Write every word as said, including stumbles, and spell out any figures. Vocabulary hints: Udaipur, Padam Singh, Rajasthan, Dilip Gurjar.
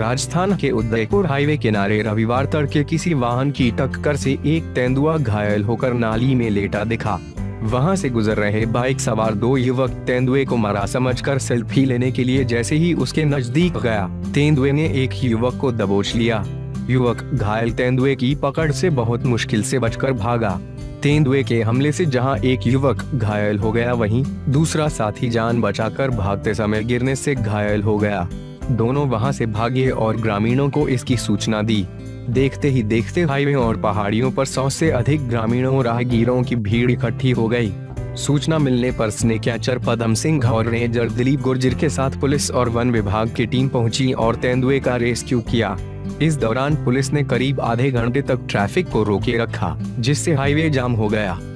राजस्थान के उदयपुर हाईवे किनारे रविवार तड़के किसी वाहन की टक्कर से एक तेंदुआ घायल होकर नाली में लेटा दिखा। वहां से गुजर रहे बाइक सवार दो युवक तेंदुए को मरा समझकर सेल्फी लेने के लिए जैसे ही उसके नजदीक गया, तेंदुए ने एक युवक को दबोच लिया। युवक घायल तेंदुए की पकड़ से बहुत मुश्किल से बचकर भागा। तेंदुए के हमले से जहां एक युवक घायल हो गया, वहीं दूसरा साथी जान बचाकर भागते समय गिरने से घायल हो गया। दोनों वहां से भागे और ग्रामीणों को इसकी सूचना दी। देखते ही देखते हाईवे और पहाड़ियों पर सौ से अधिक ग्रामीणों राहगीरों की भीड़ इकट्ठी हो गई। सूचना मिलने पर स्नेक कैचर पदम सिंह और रेंजर दिलीप गुर्जर के साथ पुलिस और वन विभाग की टीम पहुंची और तेंदुए का रेस्क्यू किया। इस दौरान पुलिस ने करीब आधे घंटे तक ट्रैफिक को रोके रखा, जिससे हाईवे जाम हो गया।